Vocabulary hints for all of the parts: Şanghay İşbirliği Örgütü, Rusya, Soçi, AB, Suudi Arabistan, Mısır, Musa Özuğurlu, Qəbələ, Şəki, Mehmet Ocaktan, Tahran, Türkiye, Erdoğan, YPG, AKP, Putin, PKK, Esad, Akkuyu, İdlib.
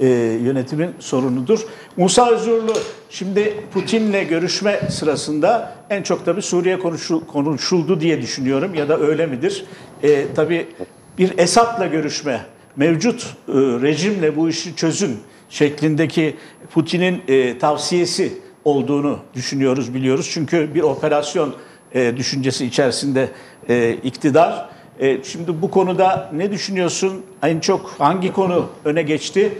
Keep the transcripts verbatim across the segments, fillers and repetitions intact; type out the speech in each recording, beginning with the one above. E, yönetimin sorunudur. Musa Özuğurlu, şimdi Putin'le görüşme sırasında en çok tabii Suriye konuşu, konuşuldu diye düşünüyorum, ya da öyle midir? E, tabii bir Esad'la görüşme, mevcut e, rejimle bu işi çözün şeklindeki Putin'in e, tavsiyesi olduğunu düşünüyoruz, biliyoruz. Çünkü bir operasyon e, düşüncesi içerisinde e, iktidar. Şimdi bu konuda ne düşünüyorsun? En çok hangi konu öne geçti?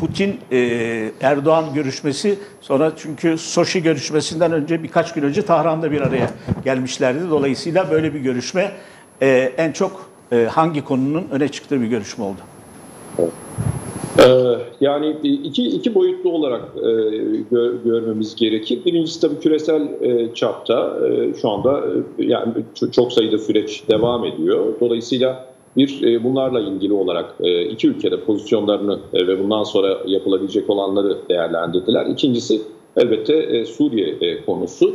Putin-Erdoğan görüşmesi, sonra çünkü Soçi görüşmesinden önce birkaç gün önce Tahran'da bir araya gelmişlerdi. Dolayısıyla böyle bir görüşme en çok hangi konunun öne çıktığı bir görüşme oldu? Yani iki, iki boyutlu olarak gör, görmemiz gerekir. Birincisi tabii küresel çapta şu anda yani çok sayıda süreç devam ediyor. Dolayısıyla bir bunlarla ilgili olarak iki ülkede pozisyonlarını ve bundan sonra yapılabilecek olanları değerlendirdiler. İkincisi elbette Suriye konusu.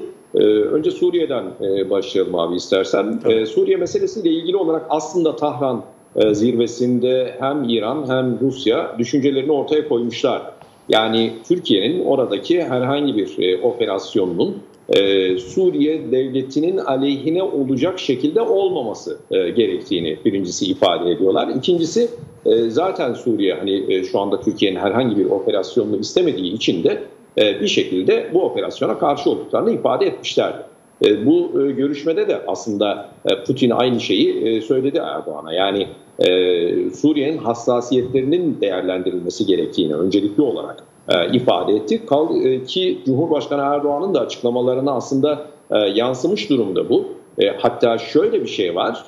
Önce Suriye'den başlayalım abi istersen. Tabii. Suriye meselesiyle ilgili olarak aslında Tahran zirvesinde hem İran hem Rusya düşüncelerini ortaya koymuşlar. Yani Türkiye'nin oradaki herhangi bir operasyonunun Suriye devletinin aleyhine olacak şekilde olmaması gerektiğini birincisi ifade ediyorlar. İkincisi zaten Suriye hani şu anda Türkiye'nin herhangi bir operasyonunu istemediği için de bir şekilde bu operasyona karşı olduklarını ifade etmişlerdi. Bu görüşmede de aslında Putin aynı şeyi söyledi Erdoğan'a. Yani Suriye'nin hassasiyetlerinin değerlendirilmesi gerektiğini öncelikli olarak ifade etti. Ki Cumhurbaşkanı Erdoğan'ın da açıklamalarına aslında yansımış durumda bu. Hatta şöyle bir şey var,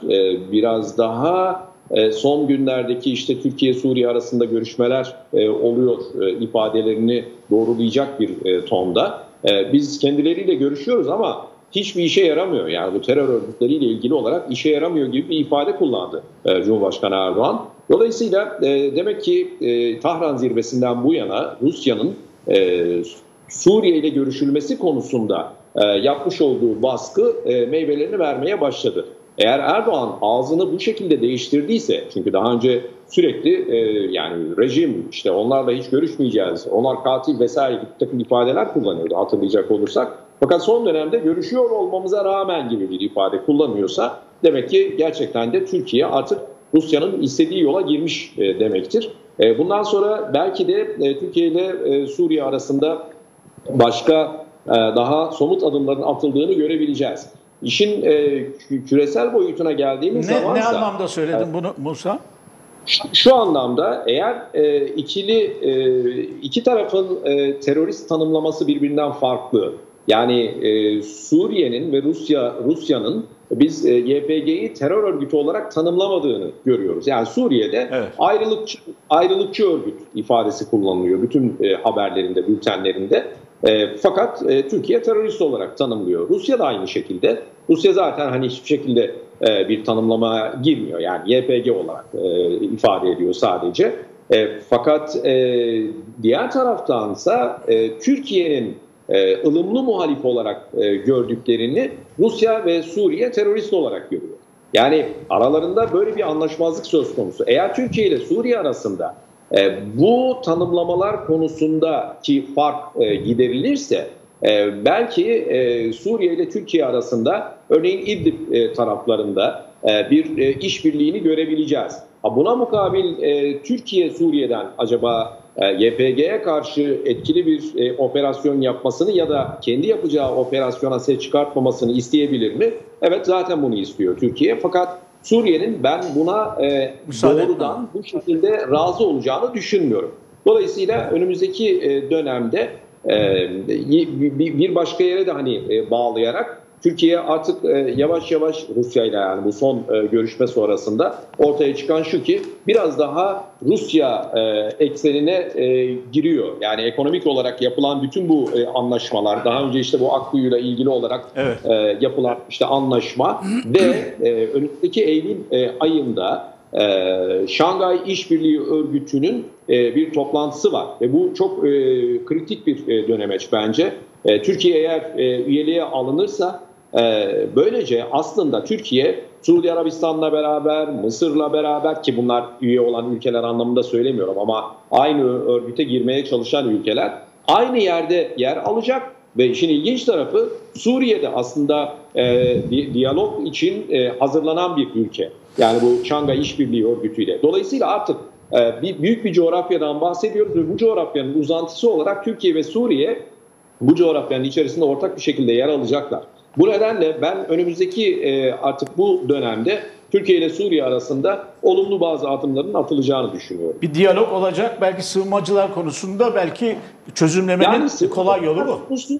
biraz daha son günlerdeki işte Türkiye-Suriye arasında görüşmeler oluyor ifadelerini doğrulayacak bir tonda. Biz kendileriyle görüşüyoruz ama hiçbir işe yaramıyor, yani bu terör örgütleriyle ilgili olarak işe yaramıyor gibi bir ifade kullandı Cumhurbaşkanı Erdoğan. Dolayısıyla demek ki Tahran zirvesinden bu yana Rusya'nın Suriye ile görüşülmesi konusunda yapmış olduğu baskı meyvelerini vermeye başladı. Eğer Erdoğan ağzını bu şekilde değiştirdiyse, çünkü daha önce sürekli yani rejim işte onlarla hiç görüşmeyeceğiz, onlar katil vesaire gibi takım ifadeler kullanıyordu hatırlayacak olursak. Fakat son dönemde görüşüyor olmamıza rağmen gibi bir ifade kullanıyorsa demek ki gerçekten de Türkiye artık Rusya'nın istediği yola girmiş demektir. Bundan sonra belki de Türkiye ile Suriye arasında başka daha somut adımların atıldığını görebileceğiz. İşin küresel boyutuna geldiğimiz ne, zamansa... Ne anlamda söyledin yani, bunu Musa? Şu, şu anlamda eğer ikili iki tarafın terörist tanımlaması birbirinden farklı... Yani e, Suriye'nin ve Rusya Rusya'nın biz e, Y P G'yi terör örgütü olarak tanımlamadığını görüyoruz. Yani Suriye'de evet. ayrılıkçı, ayrılıkçı örgüt ifadesi kullanılıyor bütün e, haberlerinde, bültenlerinde. E, fakat e, Türkiye terörist olarak tanımlıyor. Rusya da aynı şekilde. Rusya zaten hani hiçbir şekilde e, bir tanımlamaya girmiyor. Yani Y P G olarak e, ifade ediyor sadece. E, fakat e, diğer taraftansa e, Türkiye'nin E, ılımlı muhalif olarak e, gördüklerini Rusya ve Suriye terörist olarak görüyor. Yani aralarında böyle bir anlaşmazlık söz konusu. Eğer Türkiye ile Suriye arasında e, bu tanımlamalar konusundaki fark e, giderilirse e, belki e, Suriye ile Türkiye arasında örneğin İdlib e, taraflarında e, bir e, işbirliğini görebileceğiz. Ha, buna mukabil e, Türkiye Suriye'den acaba Y P G'ye karşı etkili bir e, operasyon yapmasını ya da kendi yapacağı operasyona ses çıkartmamasını isteyebilir mi? Evet, zaten bunu istiyor Türkiye. Fakat Suriye'nin ben buna e, doğrudan bu şekilde razı olacağını düşünmüyorum. Dolayısıyla önümüzdeki e, dönemde e, bir başka yere de hani e, bağlayarak Türkiye artık e, yavaş yavaş Rusya'yla yani bu son e, görüşme sonrasında ortaya çıkan şu ki biraz daha Rusya e, eksenine e, giriyor. Yani ekonomik olarak yapılan bütün bu e, anlaşmalar, daha önce işte bu Akkuyu'yla ilgili olarak evet. e, yapılan işte anlaşma ve e, önümüzdeki Eylül e, ayında e, Şanghai İşbirliği Örgütü'nün e, bir toplantısı var ve bu çok e, kritik bir e, dönemeç bence. E, Türkiye eğer e, üyeliğe alınırsa Böylece aslında Türkiye Suudi Arabistan'la beraber, Mısır'la beraber ki bunlar üye olan ülkeler anlamında söylemiyorum ama aynı örgüte girmeye çalışan ülkeler aynı yerde yer alacak ve işin ilginç tarafı Suriye'de aslında e, diyalog için e, hazırlanan bir ülke. Yani bu Şanghai İşbirliği Örgütü ile. Dolayısıyla artık e, bir, büyük bir coğrafyadan bahsediyoruz ve bu coğrafyanın uzantısı olarak Türkiye ve Suriye bu coğrafyanın içerisinde ortak bir şekilde yer alacaklar. Bu nedenle ben önümüzdeki e, artık bu dönemde Türkiye ile Suriye arasında olumlu bazı adımların atılacağını düşünüyorum. Bir diyalog olacak, belki sığınmacılar konusunda belki çözümlemenin yani kolay yolu bu. Konusu,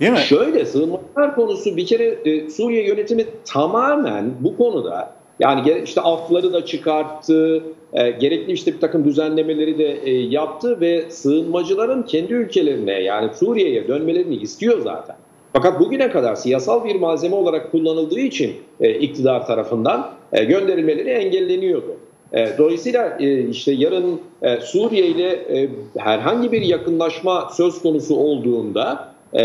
değil mi? Şöyle, sığınmacılar konusu bir kere e, Suriye yönetimi tamamen bu konuda yani işte afları da çıkarttı, e, gerekli işte bir takım düzenlemeleri de e, yaptı ve sığınmacıların kendi ülkelerine yani Suriye'ye dönmelerini istiyor zaten. Fakat bugüne kadar siyasal bir malzeme olarak kullanıldığı için e, iktidar tarafından e, gönderilmeleri engelleniyordu. E, dolayısıyla e, işte yarın e, Suriye ile e, herhangi bir yakınlaşma söz konusu olduğunda e,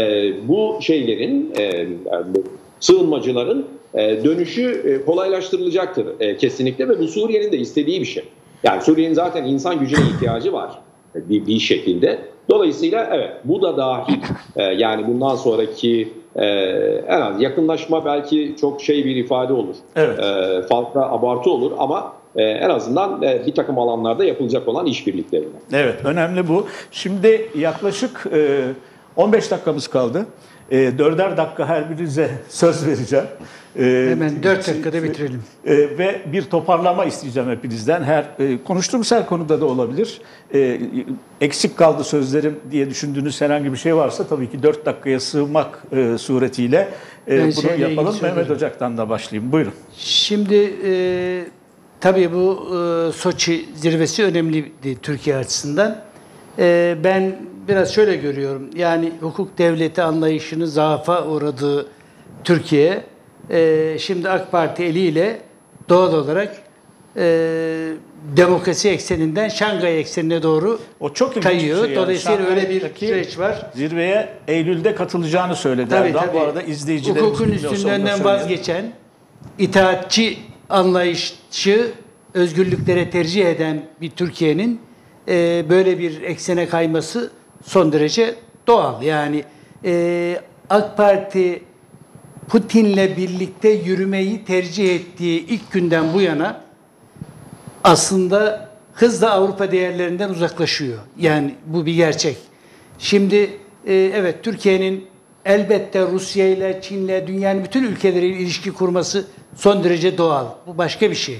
bu şeylerin, e, yani bu sığınmacıların e, dönüşü e, kolaylaştırılacaktır e, kesinlikle ve bu Suriye'nin de istediği bir şey. Yani Suriye'nin zaten insan gücüne ihtiyacı var bir, bir şekilde. Dolayısıyla evet bu da dahil ee, yani bundan sonraki e, en az yakınlaşma belki çok şey bir ifade olur. Evet. E, fazla abartı olur ama e, en azından e, bir takım alanlarda yapılacak olan işbirlikleri. Evet, önemli bu. Şimdi yaklaşık e, on beş dakikamız kaldı. E, dörder dakika her birinize söz vereceğim. E, Hemen dört dakikada bitirelim. E, ve bir toparlama isteyeceğim hepinizden. Her e, konuştuğumuz her konuda da olabilir. E, eksik kaldı sözlerim diye düşündüğünüz herhangi bir şey varsa tabii ki dört dakikaya sığmak e, suretiyle e, bunu yapalım. Mehmet Ocaktan da başlayayım. Buyurun. Şimdi e, tabii bu e, Soçi zirvesi önemliydi Türkiye açısından. E, ben biraz şöyle görüyorum, yani hukuk devleti anlayışını zaafa uğradığı Türkiye, e, şimdi AK Parti eliyle doğal olarak e, demokrasi ekseninden Şanghay eksenine doğru o çok kayıyor. Şey yani. Dolayısıyla Şanghay öyle bir süreç var. Zirveye Eylül'de katılacağını söyledi. Tabii, tabii. Bu arada izleyicilerimiz hukukun üstünden vazgeçen, itaatçi anlayışı özgürlüklere tercih eden bir Türkiye'nin e, böyle bir eksene kayması son derece doğal. Yani e, AK Parti Putin'le birlikte yürümeyi tercih ettiği ilk günden bu yana aslında hızla Avrupa değerlerinden uzaklaşıyor. Yani bu bir gerçek. Şimdi e, evet Türkiye'nin elbette Rusya ile, Çin ile, dünyanın bütün ülkeleriyle ilişki kurması son derece doğal. Bu başka bir şey.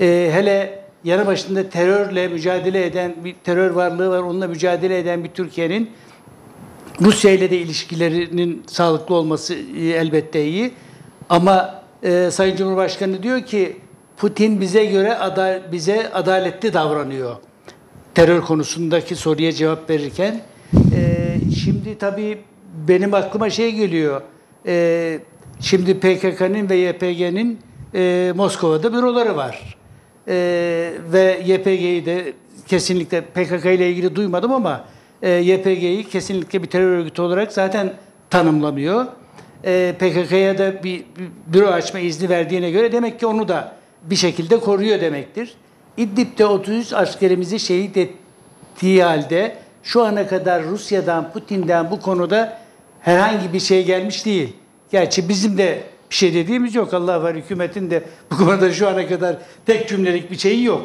E, hele yanı başında terörle mücadele eden, bir terör varlığı var, onunla mücadele eden bir Türkiye'nin Rusya ile de ilişkilerinin sağlıklı olması elbette iyi. Ama e, Sayın Cumhurbaşkanı diyor ki Putin bize göre ada, bize adaletli davranıyor. Terör konusundaki soruya cevap verirken. E, şimdi tabii benim aklıma şey geliyor. E, şimdi P K K'nın ve Y P G'nin e, Moskova'da büroları var. Ee, ve Y P G'yi de kesinlikle P K K ile ilgili duymadım ama e, Y P G'yi kesinlikle bir terör örgütü olarak zaten tanımlamıyor. E, P K K'ya da bir, bir büro açma izni verdiğine göre demek ki onu da bir şekilde koruyor demektir. İdlib'de otuz üç askerimizi şehit ettiği halde şu ana kadar Rusya'dan, Putin'den bu konuda herhangi bir şey gelmiş değil. Gerçi bizim de bir şey dediğimiz yok. Allah var, hükümetin de bu konuda şu ana kadar tek cümlelik bir şeyi yok.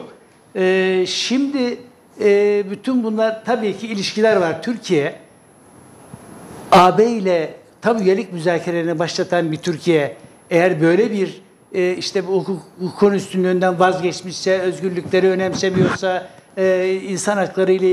Ee, şimdi e, bütün bunlar tabii ki ilişkiler var. Türkiye, A B ile tam üyelik müzakerelerini başlatan bir Türkiye eğer böyle bir e, işte bu hukuk, hukukun üstünlüğünden vazgeçmişse, özgürlükleri önemsemiyorsa, e, insan hakları ile